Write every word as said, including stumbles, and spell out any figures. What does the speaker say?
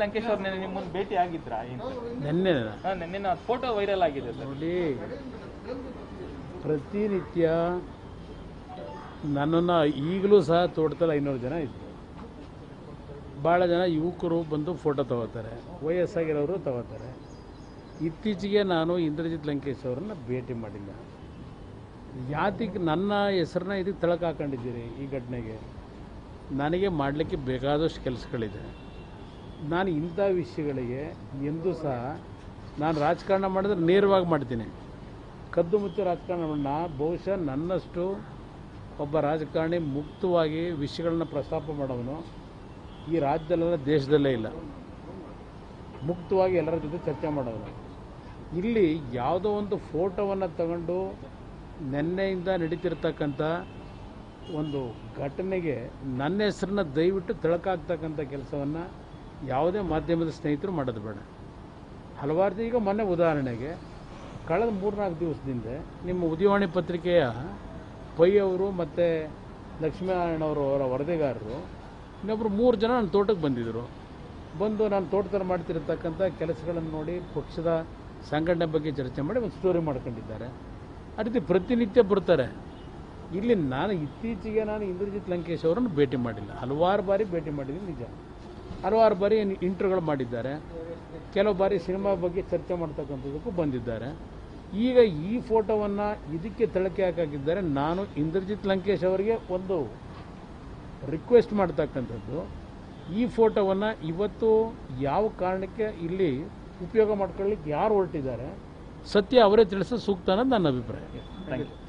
ಲಂಕೇಶ್ ಅವ್ರನ್ನ ನಿಮ್ಮ ಮುಂದೆ ಭೇಟಿ ಆಗಿದ್ರಾ? ನೆನ್ನೆ ಹಾ ನೆನ್ನೆ ಫೋಟೋ ವೈರಲ್ ಆಗಿದೆ ಸರ್. ನೋಡಿ, ಪ್ರತಿನಿತ್ಯ ನನ್ನನ್ನು ಈಗಲೂ ಸಹ ತೋಟದಲ್ಲಿ ಐನೂರು ಜನ ಇದ್ದರು. ಭಾಳ ಜನ ಯುವಕರು ಬಂದು ಫೋಟೋ ತಗೋತಾರೆ, ವಯಸ್ಸಾಗಿರೋರು ತಗೋತಾರೆ. ಇತ್ತೀಚೆಗೆ ನಾನು ಇಂದ್ರಜಿತ್ ಲಂಕೇಶ್ ಅವರನ್ನ ಭೇಟಿ ಮಾಡಿಲ್ಲ. ಯಾತಿಗೆ ನನ್ನ ಹೆಸರನ್ನ ಇದಕ್ಕೆ ತಳಕ ಹಾಕೊಂಡಿದ್ದೀರಿ? ಈ ಘಟನೆಗೆ ನನಗೆ ಮಾಡಲಿಕ್ಕೆ ಬೇಕಾದಷ್ಟು ಕೆಲಸಗಳಿದೆ. ನಾನು ಇಂಥ ವಿಷಯಗಳಿಗೆ ಎಂದೂ ಸಹ ನಾನು ರಾಜಕಾರಣ ಮಾಡಿದ್ರೆ ನೇರವಾಗಿ ಮಾಡ್ತೀನಿ, ಕದ್ದು ಮುಚ್ಚು ರಾಜಕಾರಣ ಮಾಡೋಣ. ಬಹುಶಃ ನನ್ನಷ್ಟು ಒಬ್ಬ ರಾಜಕಾರಣಿ ಮುಕ್ತವಾಗಿ ವಿಷಯಗಳನ್ನ ಪ್ರಸ್ತಾಪ ಮಾಡೋನು ಈ ರಾಜ್ಯದಲ್ಲ, ದೇಶದಲ್ಲೇ ಇಲ್ಲ. ಮುಕ್ತವಾಗಿ ಎಲ್ಲರ ಜೊತೆ ಚರ್ಚೆ ಮಾಡೋನು. ಇಲ್ಲಿ ಯಾವುದೋ ಒಂದು ಫೋಟೋವನ್ನು ತಗೊಂಡು ನೆನ್ನೆಯಿಂದ ನಡೀತಿರ್ತಕ್ಕಂಥ ಒಂದು ಘಟನೆಗೆ ನನ್ನ ಹೆಸರನ್ನ ದಯವಿಟ್ಟು ತಳಕಾಗ್ತಕ್ಕಂಥ ಕೆಲಸವನ್ನು ಯಾವುದೇ ಮಾಧ್ಯಮದ ಸ್ನೇಹಿತರು ಮಾಡೋದು ಬೇಡ. ಹಲವಾರು ಈಗ ಮೊನ್ನೆ ಉದಾಹರಣೆಗೆ ಕಳೆದ ಮೂರ್ನಾಲ್ಕು ದಿವಸದಿಂದ ನಿಮ್ಮ ಉದಯವಾಣಿ ಪತ್ರಿಕೆಯ ಪೈ ಅವರು ಮತ್ತು ಲಕ್ಷ್ಮೀನಾರಾಯಣವರು ಅವರ ವರದಿಗಾರರು ಇನ್ನೊಬ್ಬರು ಮೂರು ಜನ ನನ್ನ ತೋಟಕ್ಕೆ ಬಂದಿದ್ದರು. ಬಂದು ನಾನು ತೋಟದಲ್ಲಿ ಮಾಡ್ತಿರ್ತಕ್ಕಂಥ ಕೆಲಸಗಳನ್ನು ನೋಡಿ ಪಕ್ಷದ ಸಂಘಟನೆ ಬಗ್ಗೆ ಚರ್ಚೆ ಮಾಡಿ ಒಂದು ಸ್ಟೋರಿ ಮಾಡ್ಕೊಂಡಿದ್ದಾರೆ. ಆ ರೀತಿ ಪ್ರತಿನಿತ್ಯ ಬರ್ತಾರೆ. ಇಲ್ಲಿ ನಾನು ಇತ್ತೀಚೆಗೆ ನಾನು ಇಂದ್ರಜಿತ್ ಲಂಕೇಶ್ ಅವರನ್ನು ಭೇಟಿ ಮಾಡಿಲ್ಲ. ಹಲವಾರು ಬಾರಿ ಭೇಟಿ ಮಾಡಿದ್ದೀನಿ ನಿಜ. ಹಲವಾರು ಬಾರಿ ಇಂಟರ್ವ್ಯೂಗಳು ಮಾಡಿದ್ದಾರೆ. ಕೆಲವು ಬಾರಿ ಸಿನಿಮಾ ಬಗ್ಗೆ ಚರ್ಚೆ ಮಾಡ್ತಕ್ಕಂಥದ್ದಕ್ಕೂ ಬಂದಿದ್ದಾರೆ. ಈಗ ಈ ಫೋಟೋವನ್ನು ಇದಕ್ಕೆ ತಳಕೆ ಹಾಕಿದ್ದಾರೆ. ನಾನು ಇಂದ್ರಜಿತ್ ಲಂಕೇಶ್ ಅವರಿಗೆ ಒಂದು ರಿಕ್ವೆಸ್ಟ್ ಮಾಡ್ತಕ್ಕಂಥದ್ದು, ಈ ಫೋಟೋವನ್ನು ಇವತ್ತು ಯಾವ ಕಾರಣಕ್ಕೆ ಇಲ್ಲಿ ಉಪಯೋಗ ಮಾಡ್ಕೊಳ್ಳಿಕ್ಕೆ ಯಾರು ಹೊರಟಿದ್ದಾರೆ ಸತ್ಯ ಅವರೇ ತಿಳಿಸೋ ಸೂಕ್ತ ಅನ್ನೋದು ನನ್ನ ಅಭಿಪ್ರಾಯ. Thank you.